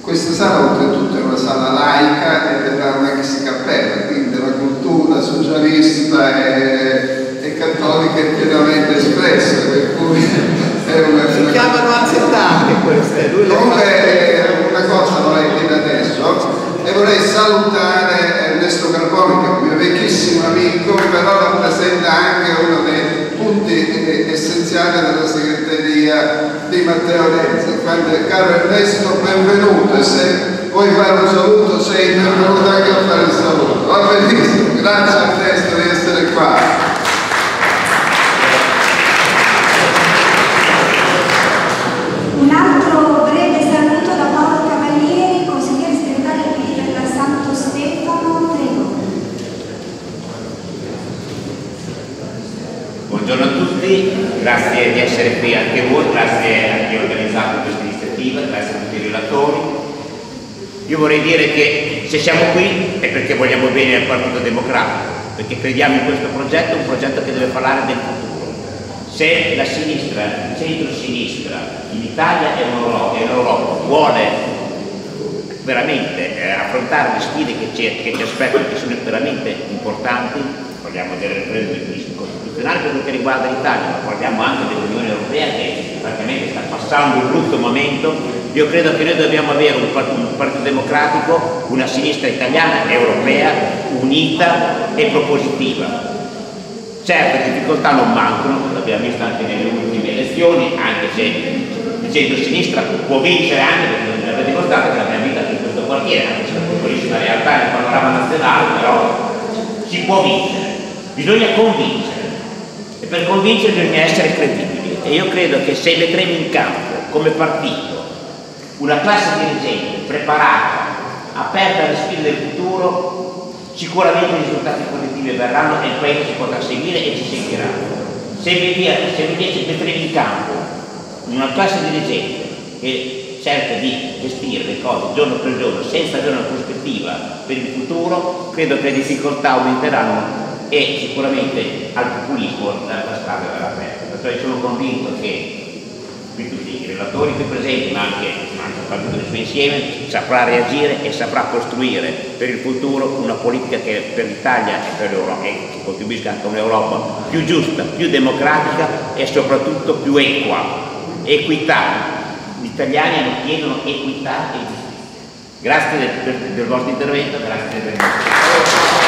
Questa sala oltretutto è una sala laica ed era un'ex cappella, quindi la cultura socialista e cattolica è pienamente espressa, per cui è una... Si chiamano aziendali queste. Comunque una cosa vorrei dire adesso, e vorrei salutare Ernesto Carboni, che è un mio vecchissimo amico, però rappresenta anche uno dei punti essenziali della segreteria di Matteo Renzi. Quindi, caro Ernesto, benvenuto, e se vuoi fare un saluto sei benvenuto anche a fare il saluto. Va benissimo, grazie Ernesto di essere qua. Un altro breve saluto da Paolo Cavalieri, consigliere segretario della Santo Stefano. Prego. Buongiorno a tutti, grazie di essere qui anche voi, grazie a chi ha organizzato questa iniziativa, grazie a tutti i relatori. Io vorrei dire che se siamo qui è perché vogliamo bene al Partito Democratico, perché crediamo in questo progetto, un progetto che deve parlare del futuro. Se la sinistra, il centro-sinistra in Italia e in Europa vuole veramente affrontare le sfide che ci aspettano, che sono veramente importanti, parliamo del referendum costituzionale per quanto riguarda l'Italia, ma parliamo anche dell'Unione Europea che praticamente sta passando un brutto momento. Io credo che noi dobbiamo avere un Partito Democratico, una sinistra italiana, europea, unita e propositiva. Certo, difficoltà non mancano, l'abbiamo visto anche nelle ultime elezioni, anche se il centro-sinistra può vincere anche perché l'avete dimostrato che l'abbiamo vista in questo quartiere, anche se la piccolissima realtà nel panorama nazionale, però si può vincere, bisogna convincere e per convincere bisogna essere credibili, e io credo che se metteremo in campo come partito una classe dirigente preparata, aperta alle sfide del futuro, sicuramente i risultati positivi verranno e il paese ci potrà seguire e ci seguirà. Se invece metteremo in campo una classe dirigente che cerca di gestire le cose giorno per giorno senza avere una prospettiva per il futuro, credo che le difficoltà aumenteranno e sicuramente al populismo la strada verrà aperta. Perciò sono convinto che tutti i relatori qui presenti, ma anche il partito nel suo insieme, saprà reagire e saprà costruire per il futuro una politica che per l'Italia e per l'Europa, e che contribuisca anche a un'Europa più giusta, più democratica e soprattutto più equa. Equità. Gli italiani chiedono equità e giustizia. Grazie del vostro intervento, grazie del vostro intervento.